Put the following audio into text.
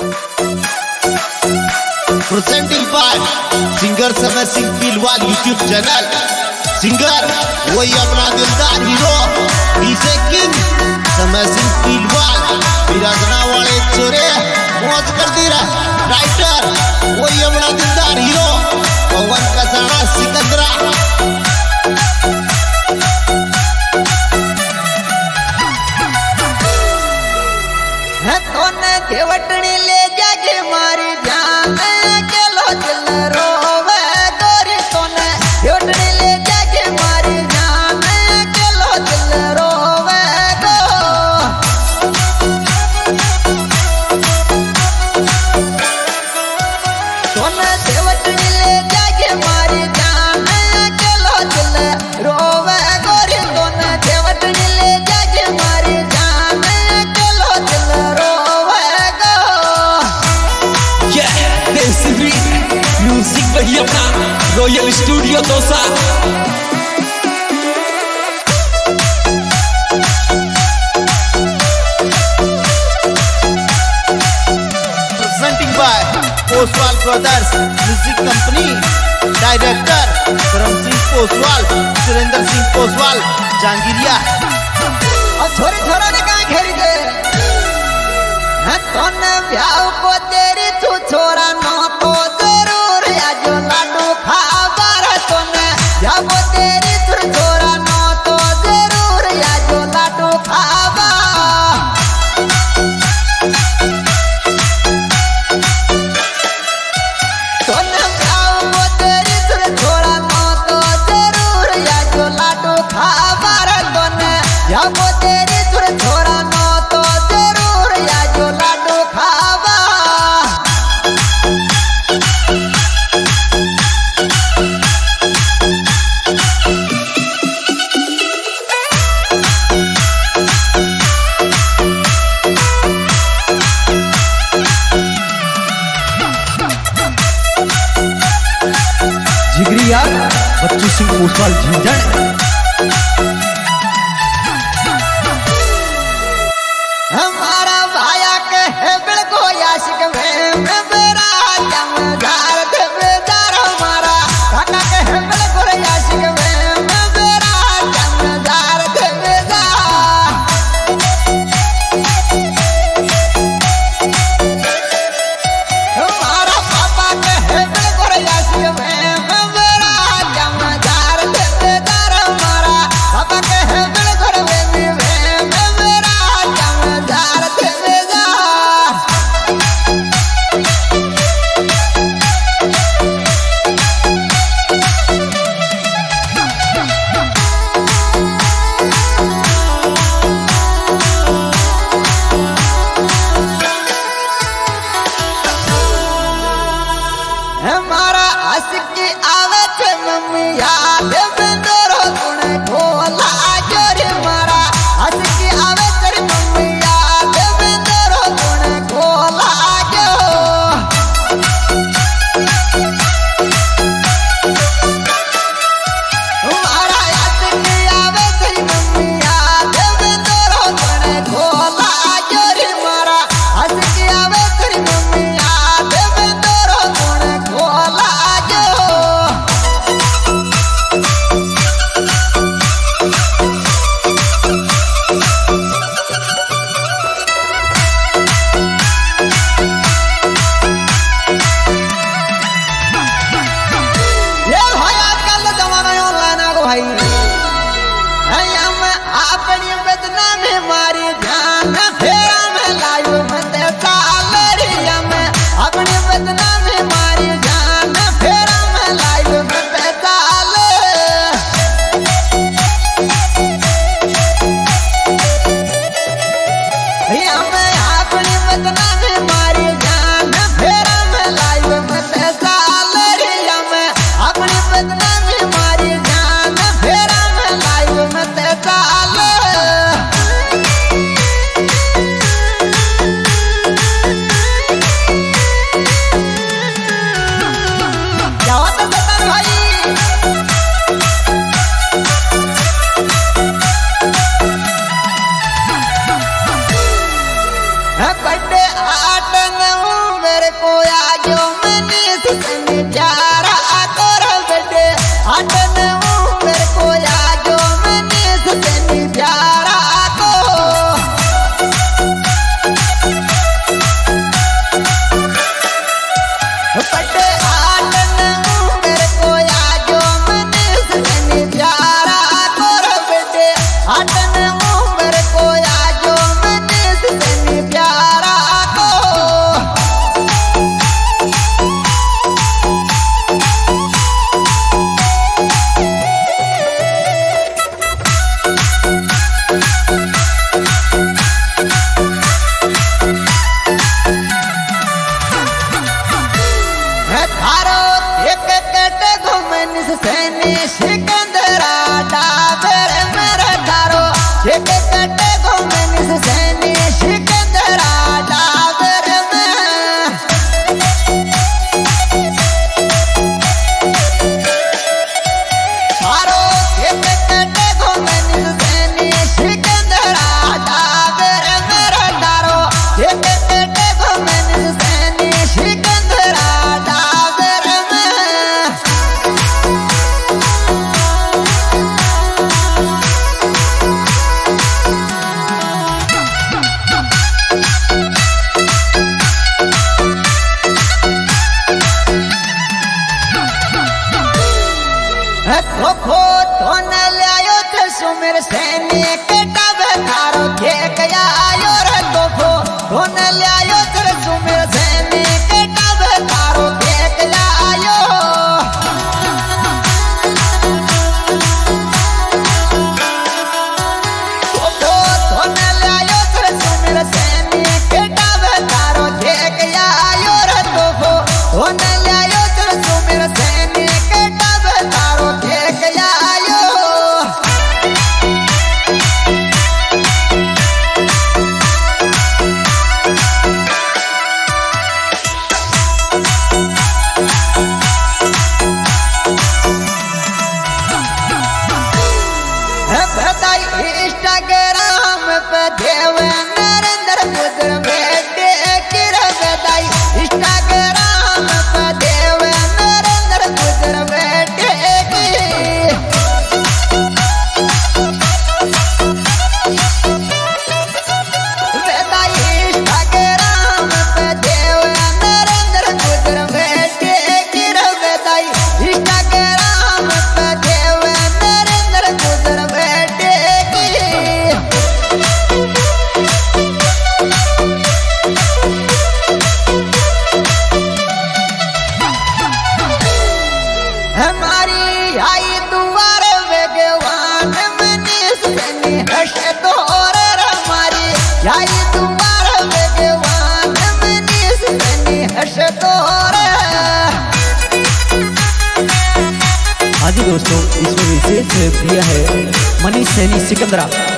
Presented by singer Samay Singh Pilwal YouTube channel. Singer वही अपना दिलदार hero DJ king Samay Singh Pilwal बिराजना वाले चोरे मौज कर दी राइटर वही अपना दिलदार हीरो पवन का सारा सिकंदरा हथोने घेवटनी ले जाके मारी जान चलो चलो Royal Studio Dosa Presenting by Poswal Brothers Music Company Director Karam Singh Poswal Surendra Singh Poswal Jangiriya और छोरे छोरा ने कहाँ घेरी दे हाँ तो ना ब्याह को तेरी तू छोरा ना तो जरूर आज लाडू खा वो तेरी सुर छोरा ना तो जरूर या जो लाडू खावा सोनम खाओ वो तेरी सुर छोरा ना तो जरूर या जो लाडू खावा रे दोने या वो तेरी सुर छोरा ना तो जरूर या जो लाडू खावा बच्चू सिंह पोसवाल झींझण हमारा भाया के है बिल्कुल याशिक में मेरा जमदार देवदार हमारा काका के है बिल्कुल याशिक में मेरा जमदार देवदार हमारा पापा के है बिल्कुल याशिक में दोस्तों इसमें विशेष प्रिय है मनीष सैनी सिकंदरा।